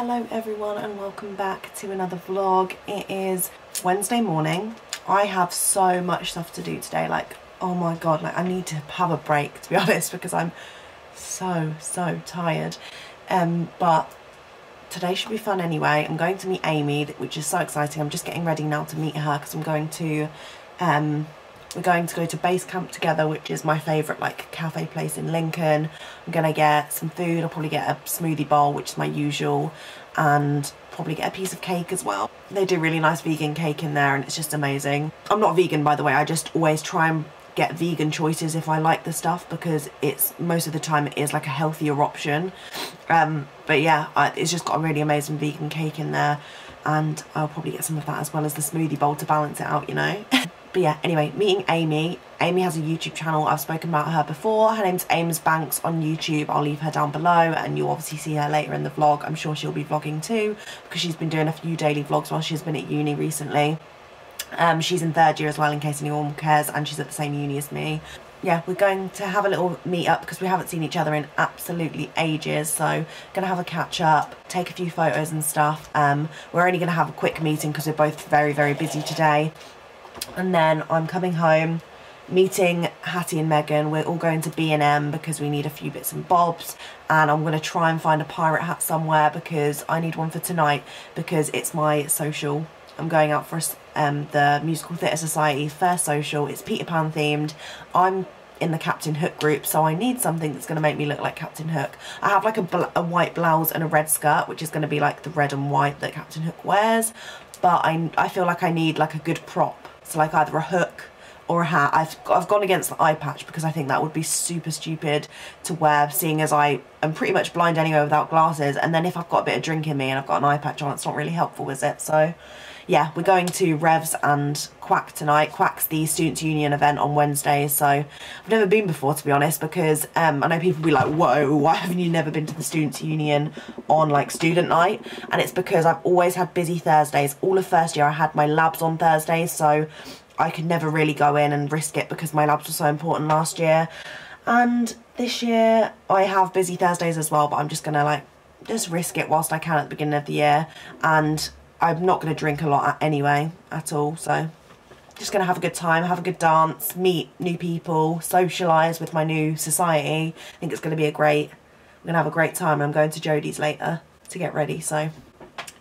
Hello everyone and welcome back to another vlog. It is Wednesday morning. I have so much stuff to do today, like oh my god, like I need to have a break, to be honest, because I'm so tired. But today should be fun anyway. I'm going to meet Amy, which is so exciting. I'm just getting ready now to meet her because I'm going to we're going to go to base camp together, which is my favourite like cafe place in Lincoln. I'm gonna get some food. I'll probably get a smoothie bowl, which is my usual, and probably get a piece of cake as well. They do really nice vegan cake in there and it's just amazing. I'm not vegan, by the way. I just always try and get vegan choices if I like the stuff, because it's most of the time it is like a healthier option. But yeah, it's just got a really amazing vegan cake in there, and I'll probably get some of that as well as the smoothie bowl to balance it out, you know. But yeah, anyway, meeting Amy. Amy has a YouTube channel. I've spoken about her before. Her name's Ames Banks on YouTube. I'll leave her down below and you'll obviously see her later in the vlog. I'm sure she'll be vlogging too, because she's been doing a few daily vlogs while she's been at uni recently. She's in third year as well, in case anyone cares, and she's at the same uni as me. Yeah, we're going to have a little meet up because we haven't seen each other in absolutely ages, so gonna have a catch up, take a few photos and stuff. We're only gonna have a quick meeting because we're both very busy today, and then I'm coming home, meeting Hattie and Megan. We're all going to B&M because we need a few bits and bobs, and I'm going to try and find a pirate hat somewhere because I need one for tonight, because it's my social. I'm going out for the Musical Theatre Society first social. It's Peter Pan themed. I'm in the Captain Hook group, so I need something that's going to make me look like Captain Hook. I have like a white blouse and a red skirt, which is going to be like the red and white that Captain Hook wears, but I feel like I need like a good prop, so like either a hook or a hat. I've gone against the eye patch because I think that would be super stupid to wear, seeing as I am pretty much blind anyway without glasses, and then if I've got a bit of drink in me and I've got an eye patch on, it's not really helpful, is it? So yeah, we're going to Revs and Quack tonight. Quack's the Students' Union event on Wednesdays, so I've never been before, to be honest, because I know people will be like, whoa, why haven't you never been to the Students' Union on like student night? And it's because I've always had busy Thursdays. All of first year I had my labs on Thursdays, so I could never really go in and risk it because my labs were so important last year. And this year I have busy Thursdays as well, but I'm just gonna like just risk it whilst I can at the beginning of the year, and I'm not going to drink a lot anyway at all, so just going to have a good time, have a good dance, meet new people, socialise with my new society. I think it's going to be we're going to have a great time. I'm going to Jodie's later to get ready, so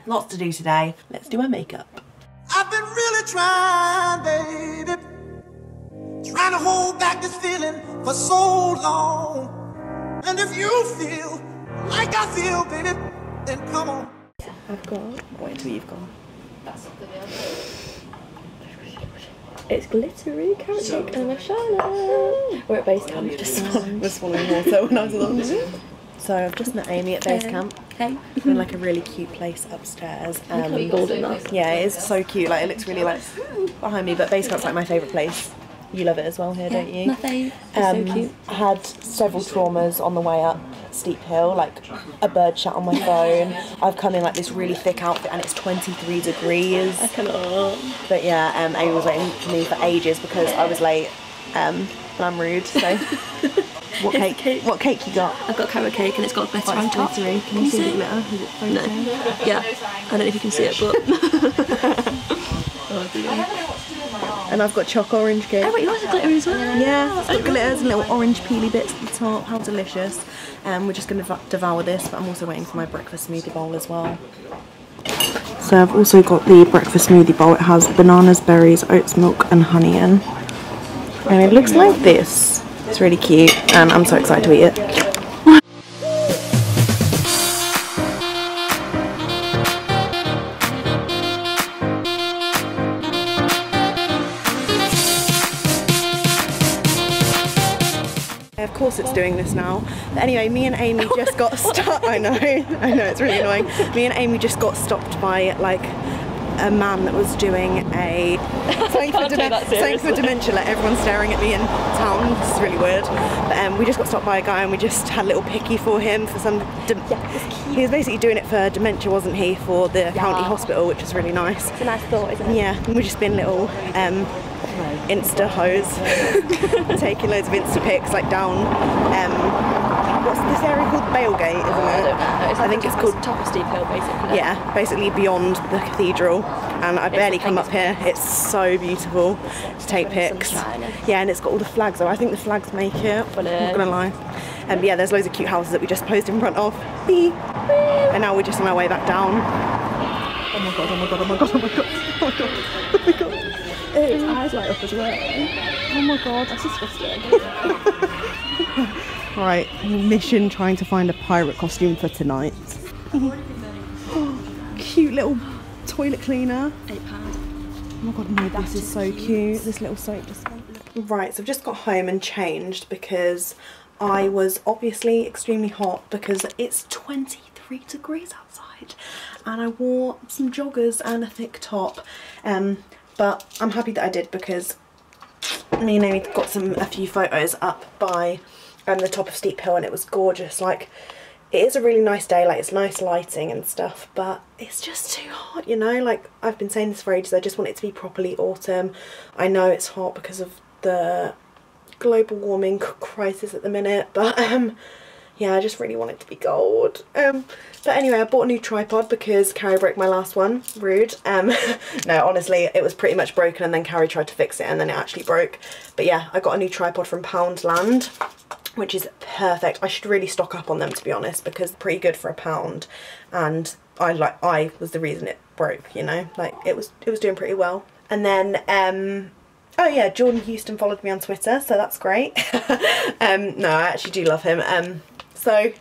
lots to do today. Let's do my makeup. I've been really trying, baby, trying to hold back this feeling for so long, and if you feel like I feel, baby, then come on. I've got, wait until you've gone. That's not the deal. It's glittery carrot cake and a Charlotte. We're at base camp. We're swallowing water when I was alone. So I've just met Amy at base camp. Hey. We're in like a really cute place upstairs. Yeah, it is so cute. Like it looks really like behind me, but base camp's like my favourite place. You love it as well here, don't you? Nothing. So cute. I had several traumas on the way up steep hill, like a bird shot on my phone. I've come in like this really thick outfit and it's 23 degrees. I cannot. But yeah, Amy was waiting for me for ages because I was late, and I'm rude. So what cake you got? I've got carrot cake and it's got glitter on top. Glittery. Can you see the glitter? Is it no. Yeah. I don't know if you can see it, but oh dear. And I've got choc orange cake. Oh wait, yours is glittery as well. Yeah, it's got glitters and little orange peely bits at the top. How delicious. We're just going to devour this, but I'm also waiting for my breakfast smoothie bowl as well. So I've also got the breakfast smoothie bowl. It has bananas, berries, oats milk and honey in. And it looks like this. It's really cute and I'm so excited to eat it. Of course it's doing this now. But anyway, me and Amy just got stopped. I know, it's really annoying. Me and Amy just got stopped by like a man that was doing a something for dementia. Like everyone's staring at me in town. This is really weird. But we just got stopped by a guy and we just had a little picky for him for some. He was basically doing it for dementia, wasn't he? For the county hospital, which was really nice. It's a nice thought, isn't it? Yeah, we've just been little. Insta hose, taking loads of Insta pics like down what's this area called? Bailgate, isn't it? I think it's called Tapestry Hill, basically. Yeah, basically beyond the cathedral. And I barely come up here. It's so beautiful to take pics. Yeah, and it's got all the flags. I think the flags make it. I'm not gonna lie. And yeah, there's loads of cute houses that we just posed in front of. Beep. And now we're just on our way back down. Oh my god! Oh my god! Oh my god! Oh my god! Oh my god! Oh my god! His eyes light up as well. Oh my god! That's disgusting. Right, mission trying to find a pirate costume for tonight. Oh, cute little toilet cleaner. £8. Oh my god, no, this is so cute. This little soap dispenser. Right, so I've just got home and changed because I was obviously extremely hot because it's 23 degrees outside, and I wore some joggers and a thick top. But I'm happy that I did because me and Amy got a few photos up by the top of Steep Hill, and it was gorgeous. Like, it is a really nice day, like it's nice lighting and stuff, but it's just too hot, you know. Like, I've been saying this for ages, I just want it to be properly autumn. I know it's hot because of the global warming crisis at the minute, but yeah, I just really want it to be cold. But anyway, I bought a new tripod because Carrie broke my last one. Rude. No, honestly, it was pretty much broken, and then Carrie tried to fix it, and then it actually broke. But yeah, I got a new tripod from Poundland, which is perfect. I should really stock up on them, to be honest, because pretty good for £1, and I was the reason it broke, you know. Like, it was doing pretty well. And then oh yeah, Jordan Houston followed me on Twitter, so that's great. No, I actually do love him. So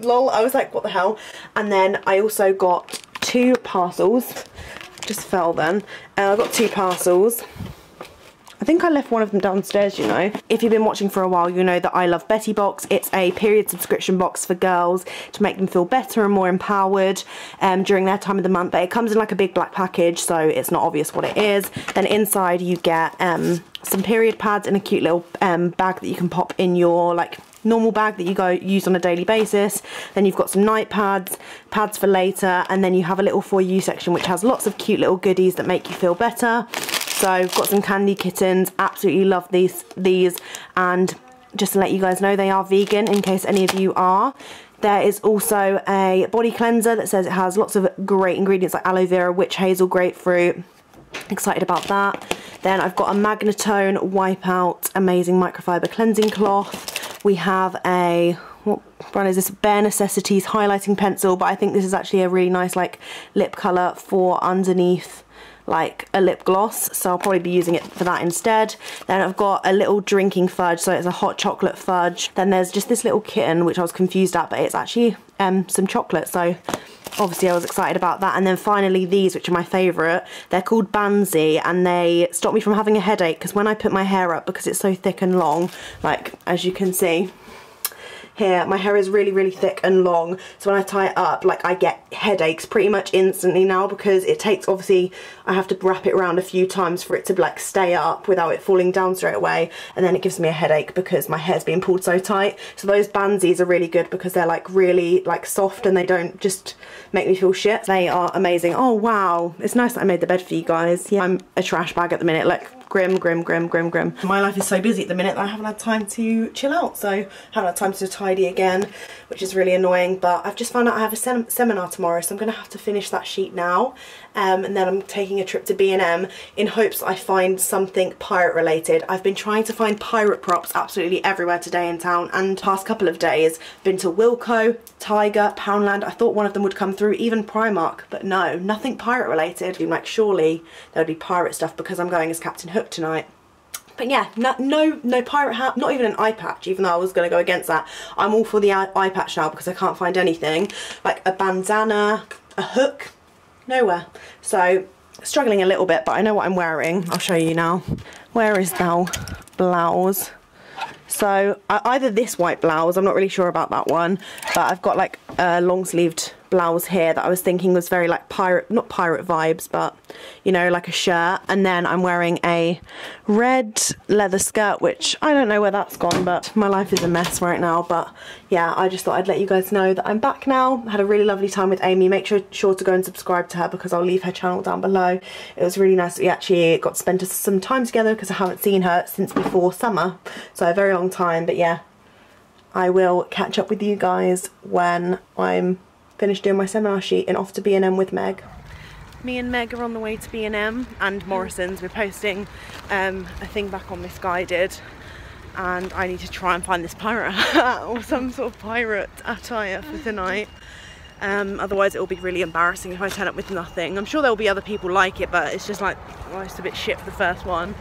lol, I was like, what the hell. And then I also got two parcels. Just fell then. I got two parcels. I think I left one of them downstairs, you know. If you've been watching for a while, you know that I love Betty Box. It's a period subscription box for girls to make them feel better and more empowered during their time of the month. But it comes in like a big black package, so it's not obvious what it is. Then inside you get some period pads in a cute little bag that you can pop in your like normal bag that you go use on a daily basis. Then you've got some night pads, pads for later, and then you have a little for you section which has lots of cute little goodies that make you feel better. So I've got some Candy Kittens, absolutely love these, and just to let you guys know, they are vegan in case any of you are. There is also a body cleanser that says it has lots of great ingredients like aloe vera, witch hazel, grapefruit. Excited about that. Then I've got a Magnatone Wipeout amazing microfiber cleansing cloth. We have a, what brand is this? Bare Necessities highlighting pencil, but I think this is actually a really nice like lip colour for underneath like a lip gloss, so I'll probably be using it for that instead. Then I've got a little drinking fudge, so it's a hot chocolate fudge. Then there's just this little kitten which I was confused at, but it's actually some chocolate, so obviously I was excited about that. And then finally these, which are my favourite. They're called Bansy, and they stop me from having a headache because when I put my hair up, because it's so thick and long, like as you can see here, my hair is really thick and long, so when I tie it up, like I get headaches pretty much instantly now because it takes, obviously I have to wrap it around a few times for it to like stay up without it falling down straight away, and then it gives me a headache because my hair's being pulled so tight. So those Bansies are really good because they're like really like soft and they don't just make me feel shit. They are amazing. Oh wow, it's nice that I made the bed for you guys. Yeah, I'm a trash bag at the minute, like grim. My life is so busy at the minute that I haven't had time to chill out, so I haven't had time to tidy again, which is really annoying. But I've just found out I have a seminar tomorrow, so I'm going to have to finish that sheet now, and then I'm taking a trip to B&M in hopes that I find something pirate related. I've been trying to find pirate props absolutely everywhere today in town and past couple of days. Been to Wilco, Tiger, Poundland. I thought one of them would come through, even Primark, but no, nothing pirate related. I'm like, surely there would be pirate stuff because I'm going as Captain Hook tonight. But yeah, no pirate hat, not even an eye patch, even though I was going to go against that. I'm all for the eye patch now because I can't find anything. Like a bandana, a hook, nowhere. So struggling a little bit, but I know what I'm wearing. I'll show you now. Where is thou blouse? So either this white blouse, I'm not really sure about that one, but I've got like a long sleeved blouse here that I was thinking was very like pirate, not pirate vibes, but you know, like a shirt. And then I'm wearing a red leather skirt, which I don't know where that's gone, but my life is a mess right now. But yeah, I just thought I'd let you guys know that I'm back now. I had a really lovely time with Amy. Make sure to go and subscribe to her because I'll leave her channel down below. It was really nice that we actually got to spend some time together because I haven't seen her since before summer, so a very long time. But yeah, I will catch up with you guys when I'm finished doing my seminar sheet and off to B&M with Meg. Me and Meg are on the way to B&M and Morrison's. We're posting a thing back on Missguided, and I need to try and find this pirate hat or some sort of pirate attire for tonight. Otherwise it will be really embarrassing if I turn up with nothing. I'm sure there will be other people like it, but it's just like, well, it's a bit shit for the first one.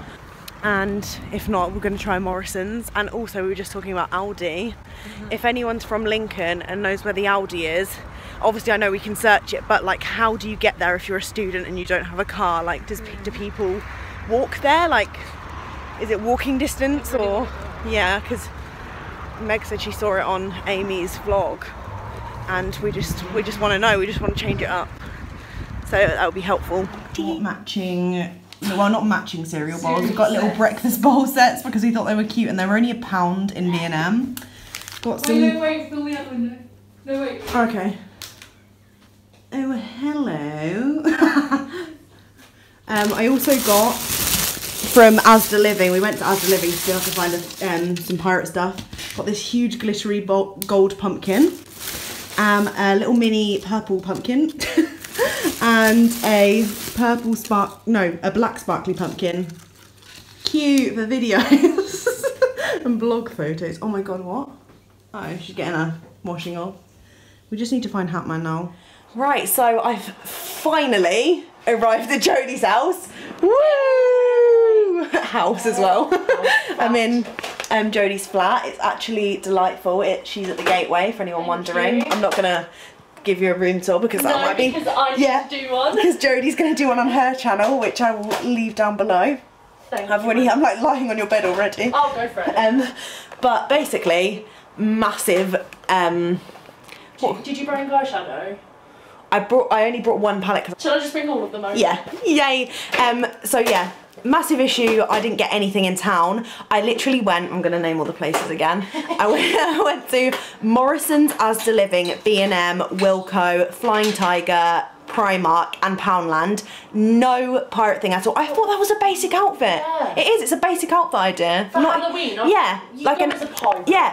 And if not, we're going to try Morrison's. And also we were just talking about Aldi. If anyone's from Lincoln and knows where the Aldi is, obviously I know we can search it, but like, how do you get there if you're a student and you don't have a car? Like, do people walk there? Like, is it walking distance? Or yeah, because Meg said she saw it on Amy's vlog, and we just want to know. We just want to change it up, so that will be helpful. Matching. Well, not matching cereal bowls. We've got little breakfast bowl sets because we thought they were cute, and they were only £1 in B&M. Got some. Wait, no, wait, it's the window. No, wait. Okay. Oh, hello. I also got from Asda Living. We went to Asda Living to see if I could find some pirate stuff. Got this huge glittery gold pumpkin, a little mini purple pumpkin, and a purple a black sparkly pumpkin. Cute for videos and blog photos. Oh my god, what? Oh, she's getting her washing off. We just need to find Hatman now. Right, so I've finally arrived at Jodie's house. Woo! House as well. I'm in Jodie's flat. It's actually delightful. She's at the gateway for anyone wondering. I'm not gonna give you a room tour because that might be. Because I should do one. Because Jodie's gonna do one on her channel, which I will leave down below. I'm like lying on your bed already. I'll go for it. But basically, massive. Did you bring eyeshadow? I only brought one palette. Should I just bring all of them over? Yeah, yay. So yeah, massive issue. I didn't get anything in town. I literally went, I'm gonna name all the places again. I went to Morrison's, Asda Living, B&M, Wilco, Flying Tiger, Primark and Poundland. No pirate thing at all. I thought that was a basic outfit. Yeah. It is. It's a basic outfit idea. For Halloween. Yeah.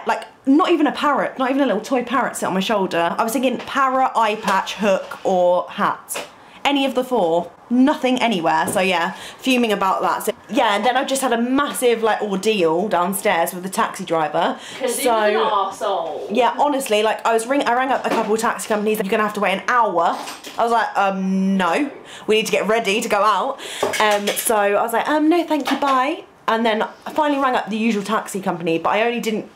Like not even a parrot. Not even a little toy parrot sit on my shoulder. I was thinking parrot, eye patch, hook, or hat. Any of the four. Nothing anywhere. So yeah, fuming about that. So yeah, and then I just had a massive like ordeal downstairs with the taxi driver. Because he was an arsehole. Yeah, honestly, like I rang up a couple of taxi companies. You're gonna have to wait an hour. I was like, no, we need to get ready to go out. So I was like, no, thank you, bye. And then I finally rang up the usual taxi company, but I only didn't.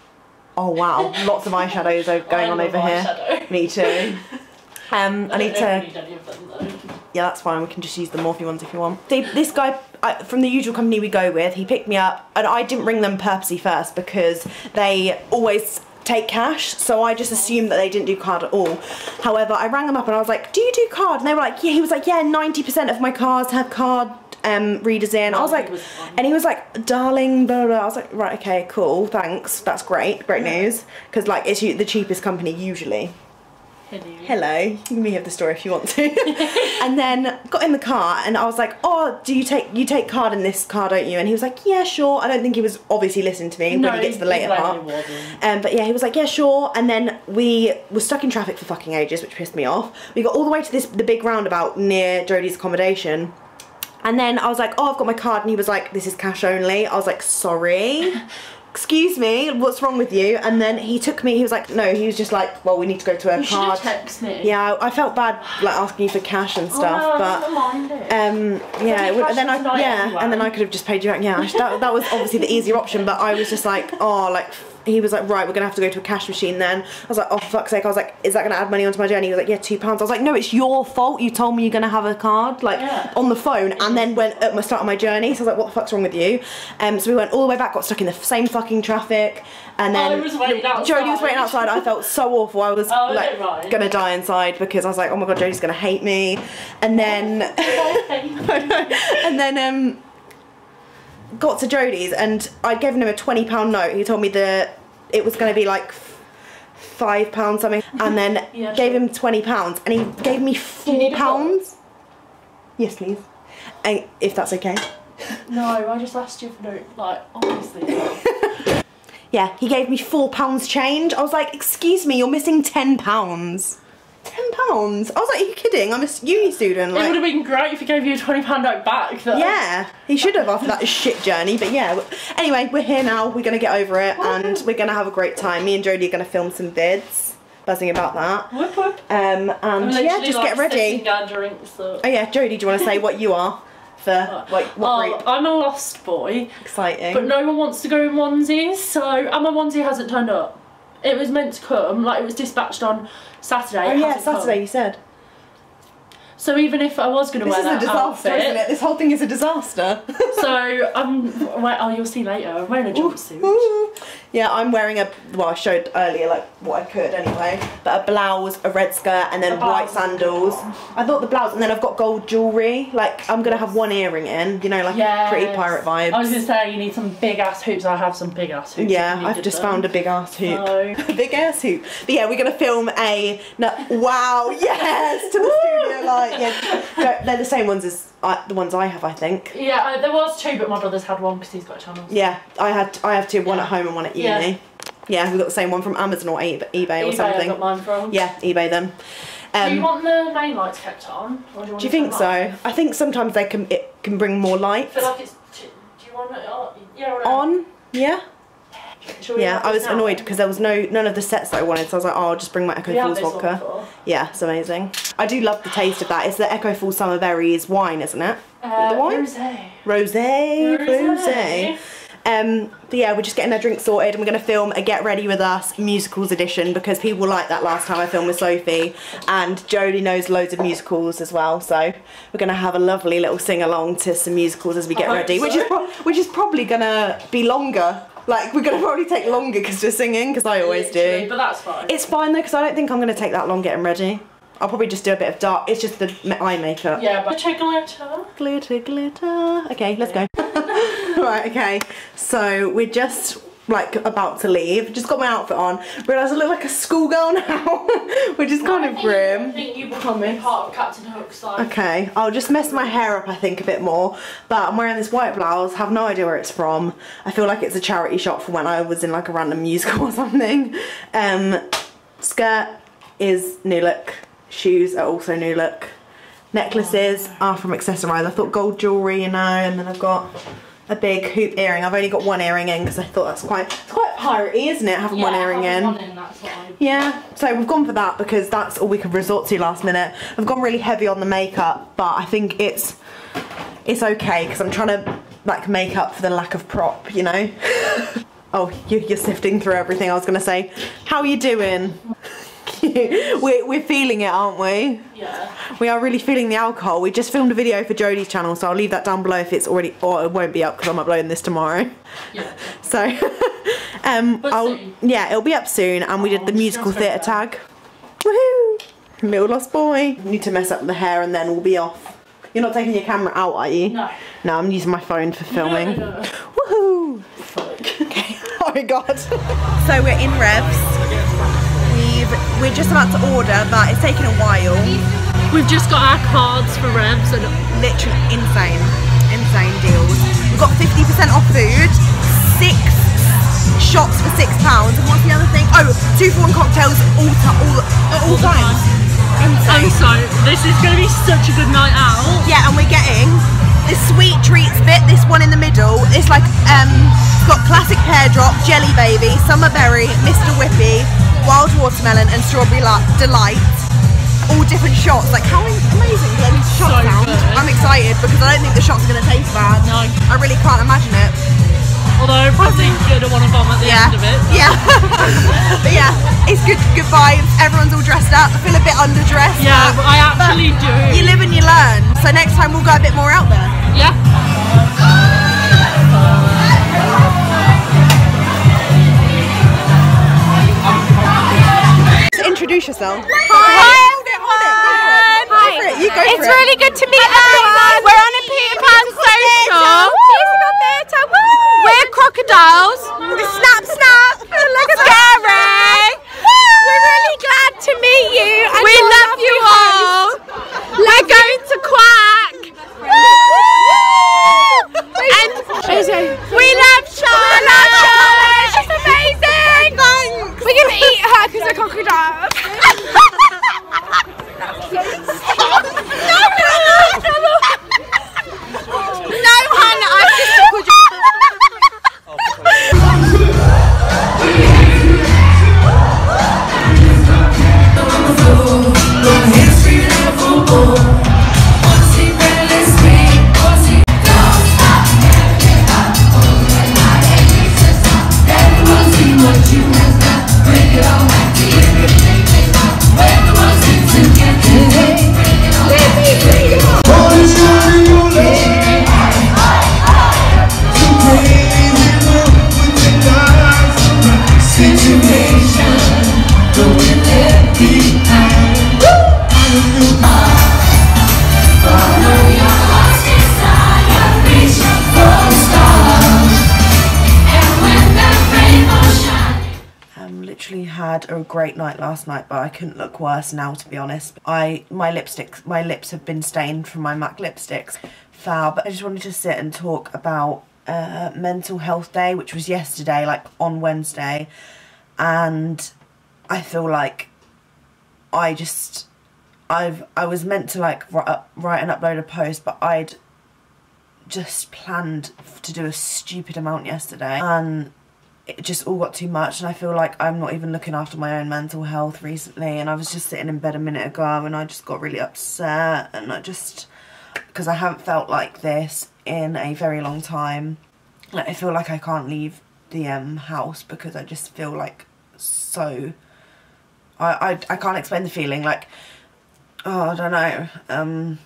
Oh wow, lots of eyeshadows are going on over here. Me too. I need to. Yeah, that's fine. We can just use the Morphe ones if you want. See, this guy from the usual company we go with, he picked me up, and I didn't ring them purposely first because they always take cash, so I just assumed that they didn't do card at all. However, I rang them up and I was like, do you do card? And they were like, yeah. He was like, yeah, 90% of my cars have card readers in. I was like, and he was like, darling, blah, blah, blah. I was like, right, okay, cool, thanks. That's great, great news. Because like, it's the cheapest company usually. Hello. You can have the story if you want to. And then got in the car and I was like, oh, do you take card in this car, don't you? And he was like, yeah, sure. I don't think he was obviously listening to me when he gets to the later part. But yeah, he was like, yeah, sure. And then we were stuck in traffic for fucking ages, which pissed me off. We got all the way to the big roundabout near Jodie's accommodation. And then I was like, oh, I've got my card. And he was like, this is cash only. I was like, sorry. Excuse me, what's wrong with you? And then he took me, he was like, no, he was just like, well, we need to go to her card. You should have texted me. Yeah, I felt bad like asking you for cash and stuff, oh, no, but yeah, and then I could have just paid you back. Yeah, that was obviously the easier option, but I was just like, oh, like, he was like, right, we're gonna have to go to a cash machine then. I was like, oh, for fuck's sake. I was like, is that gonna add money onto my journey? He was like, yeah, £2. I was like, no, it's your fault. You told me you're gonna have a card, like, on the phone, and then went at my start of my journey. So I was like, what the fuck's wrong with you? So we went all the way back, got stuck in the same fucking traffic, and then Jodie was waiting outside. I felt so awful. I was like, gonna die inside because I was like, oh my god, Jodie's gonna hate me. And then, and then got to Jodie's and I'd given him a £20 note. He told me that it was going to be like £5 something, and then gave him £20 and he gave me £4. Yes, please. And if that's okay. No, I just asked you for note, like, obviously. Yeah, he gave me £4 change. I was like, excuse me, you're missing £10. £10? I was like, are you kidding? I'm a uni student. Like, it would have been great if he gave you a £20 note back though. Yeah, he should have after that shit journey, but yeah. Anyway, we're here now, we're going to get over it and we're going to have a great time. Me and Jodie are going to film some vids, buzzing about that. Whoop whoop. And yeah, just like, get ready. Drinks, so. Oh yeah, Jodie, do you want to say what you are? For, like, what I'm a lost boy. Exciting. But no one wants to go in onesies, so and my onesie hasn't turned up. It was meant to come, like it was dispatched on Saturday. Oh yeah, Saturday come. You said. So even if I was going to wear that disaster, outfit, isn't it? This whole thing is a disaster. So oh, you'll see later. I'm wearing a jumpsuit. Ooh. Yeah, I'm wearing a. Well, I showed earlier like what I could anyway, but a blouse, a red skirt, and then white sandals. I thought the blouse, and then I've got gold jewellery. Like I'm gonna have one earring in, you know, like pretty pirate vibes. I was gonna say you need some big ass hoops. I have some big ass hoops. Yeah, I've just found a big ass hoop. No. Big ass hoop. But yeah, we're gonna film a. No, wow, yes, to the studio live. Yeah, they're the same ones as the ones I have, I think. Yeah, there was two, but my brother's had one because he's got channels. Yeah, I have two, one at home and one at uni. Yeah, we've got the same one from Amazon or eBay or something. I got mine from. Yeah, eBay them. Do you want the main lights kept on? Or do you think so? I think sometimes they can it can bring more light. I feel like it's. Do you want it on? Yeah. Or no? On? Yeah. Yeah, I was annoyed because there was none of the sets that I wanted, so I was like, oh, I'll just bring my Echo Falls vodka. Yeah, it's amazing. I do love the taste of that. It's the Echo Falls Summer Berries wine, isn't it? The wine? Rosé. Rosé. Rosé. But yeah, we're just getting our drink sorted and we're going to film a Get Ready With Us musicals edition because people liked that last time I filmed with Sophie, and Jodie knows loads of musicals as well, so we're going to have a lovely little sing-along to some musicals as we get ready, so. which is probably going to be longer. Like, we're going to probably take longer because we're singing, because I always do. But that's fine. It's fine though, because I don't think I'm going to take that long getting ready. I'll probably just do a bit of dark, it's just the eye makeup. Yeah, but glitter. Glitter, glitter. Okay, let's go. Right, okay, so we're just like about to leave. Just got my outfit on. Realise I look like a schoolgirl now, which is kind of grim. I think you become a part of Captain Hook's life. Okay, I'll just mess my hair up, I think, a bit more. But I'm wearing this white blouse, have no idea where it's from. I feel like it's a charity shop for when I was in like a random musical or something. Skirt is New Look. Shoes are also New Look. Necklaces are from Accessorize. I thought gold jewellery, you know, and then I've got a big hoop earring. I've only got one earring in because I thought that's quite piratey, isn't it? Having one earring in. One in, that's what I mean. Yeah, so we've gone for that because that's all we could resort to last minute. I've gone really heavy on the makeup, but I think it's okay because I'm trying to like make up for the lack of prop, you know. Oh, you're sifting through everything. I was gonna say, how are you doing? We're feeling it, aren't we? Yeah. We are really feeling the alcohol. We just filmed a video for Jodie's channel, so I'll leave that down below if it's already, or it won't be up because I'm uploading this tomorrow. Yeah. So, yeah, it'll be up soon. And we did the musical theatre tag. Woohoo! Little lost boy. Need to mess up the hair and then we'll be off. You're not taking your camera out, are you? No. No, I'm using my phone for filming. No. Woohoo! Fuck. Okay. Oh my god. So we're in Revs. We're just about to order, but it's taken a while. We've just got our cards for Revs and literally insane deals. We've got 50% off food, 6 shots for £6, and what's the other thing? Oh, 2 for 1 cocktails all times. Insane. So this is going to be such a good night out. Yeah, and we're getting this sweet treats bit, this one in the middle. It's like it's got classic pear drop, jelly baby, summer berry, Mr. Whippy, wild watermelon and strawberry delight, all different shots. Like, how amazing do these shots sound? I'm excited because I don't think the shots are going to taste bad. No. I really can't imagine it. Although, probably you don't want to bomb at the end of it. But. Yeah. But yeah, it's good vibes. Everyone's all dressed up. I feel a bit underdressed. Yeah, but I actually do. You live and you learn. So next time we'll go a bit more out there. Yeah. Introduce yourself. Hi. It's really good to meet everyone. We're on a Peter Pan social. We're crocodiles. Snap, snap. Scary. We're really glad to meet you. We love you all. We're going to quack. And we love Charlotte. She's amazing. Had a great night last night, but I couldn't look worse now, to be honest. My lips have been stained from my MAC lipsticks. Fab. I just wanted to sit and talk about Mental Health Day, which was yesterday, like on Wednesday, and I feel like I was meant to like write and upload a post, but I'd just planned to do a stupid amount yesterday, and it just all got too much, and I feel like I'm not even looking after my own mental health recently. And I was just sitting in bed a minute ago and I just got really upset, and I just, because I haven't felt like this in a very long time, like I feel like I can't leave the house because I just feel like so I can't explain the feeling, like, oh, I don't know.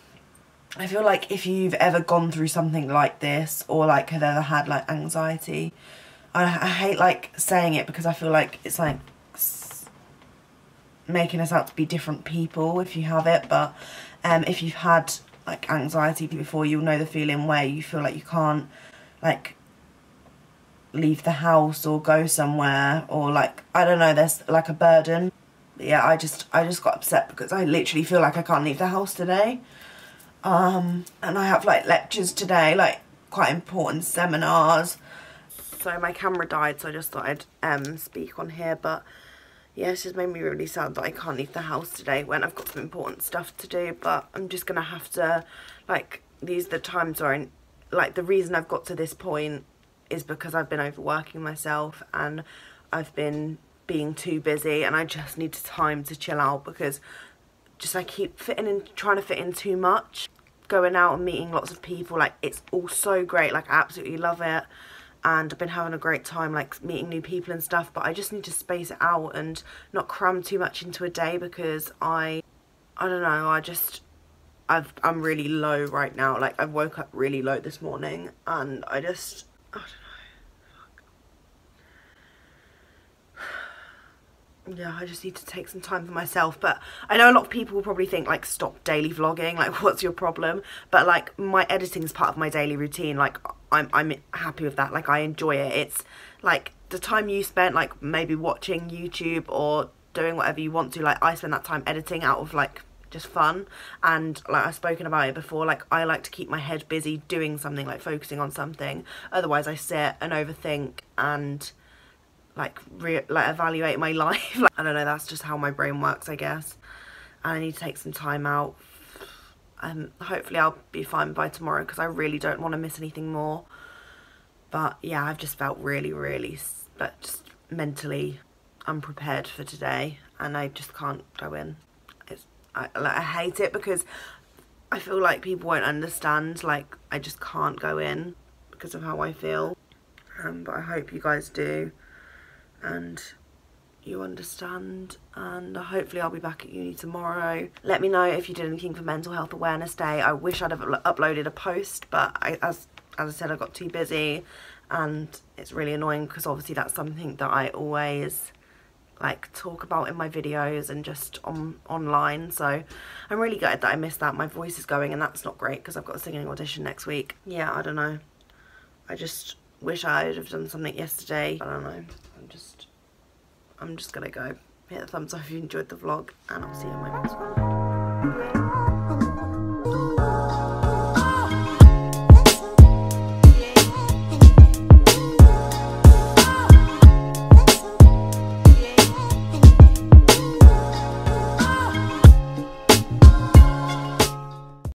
I feel like if you've ever gone through something like this, or like have ever had like anxiety, I hate like saying it because I feel like it's like making us out to be different people if you have it, but if you've had like anxiety before, you'll know the feeling where you feel like you can't like leave the house or go somewhere, or like, I don't know, there's like a burden. But yeah, I just got upset because I literally feel like I can't leave the house today, and I have like lectures today, like quite important seminars. So my camera died, so I just thought I'd speak on here, but yeah, it's just made me really sad that I can't leave the house today when I've got some important stuff to do. But I'm just gonna have to, like, these are the times where I, like, the reason I've got to this point is because I've been overworking myself and I've been being too busy, and I just need time to chill out because just I keep fitting in, trying to fit in too much, going out and meeting lots of people. Like, it's all so great, like I absolutely love it, and I've been having a great time like meeting new people and stuff, but I just need to space it out and not cram too much into a day because I don't know, I'm really low right now. Like, I woke up really low this morning and I don't know, fuck. Yeah, I just need to take some time for myself. But I know a lot of people will probably think like, stop daily vlogging, like what's your problem? But like, my editing is part of my daily routine, like I'm happy with that, like I enjoy it. It's like the time you spent like maybe watching YouTube or doing whatever you want to, like I spend that time editing out of like just fun, and like I've spoken about it before, like I like to keep my head busy doing something, like focusing on something, otherwise I sit and overthink and like evaluate my life. Like, I don't know, that's just how my brain works, I guess, and I need to take some time out. Hopefully I'll be fine by tomorrow because I really don't want to miss anything more. But yeah, I've just felt really like just mentally unprepared for today, and I just can't go in. I hate it because I feel like people won't understand, like I just can't go in because of how I feel, but I hope you guys do and you understand, and hopefully I'll be back at uni tomorrow. Let me know if you did anything for Mental Health Awareness Day. I wish I'd have uploaded a post, but as I said, I got too busy, and it's really annoying because obviously that's something that I always like talk about in my videos and just online. So I'm really gutted that I missed that. My voice is going, and that's not great because I've got a singing audition next week. Yeah, I don't know. I just wish I'd have done something yesterday. I don't know. I'm just gonna go. Hit a thumbs up if you enjoyed the vlog, and I'll see you in my next one.